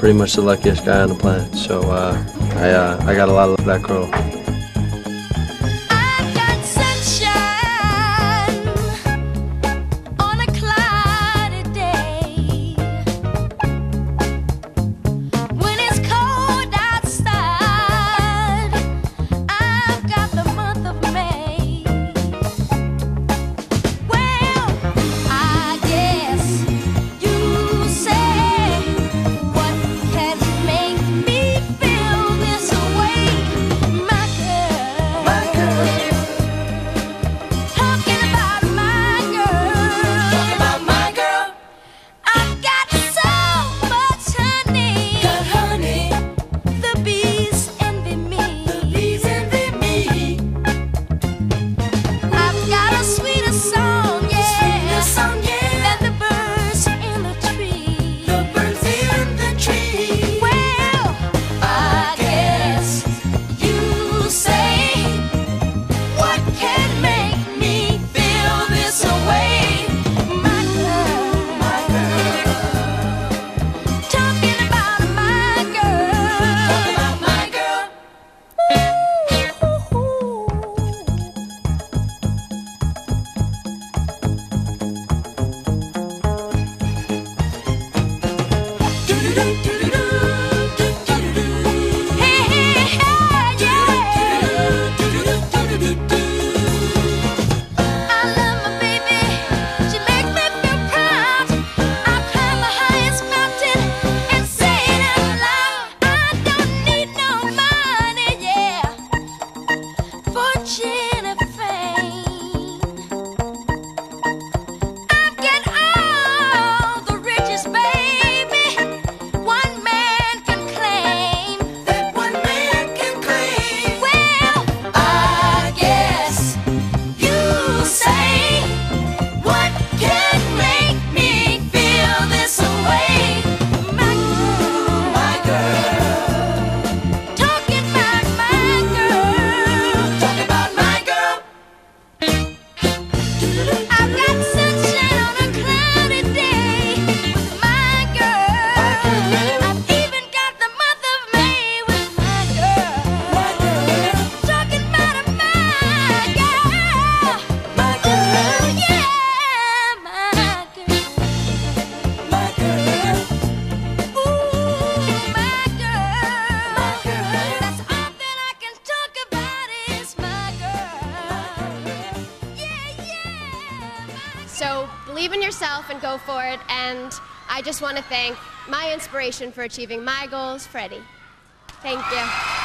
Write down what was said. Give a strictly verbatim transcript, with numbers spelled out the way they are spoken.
pretty much the luckiest guy on the planet. So uh, I, uh, I got a lot of that girl. So believe in yourself and go for it, and I just want to thank my inspiration for achieving my goals, Freddie. Thank you.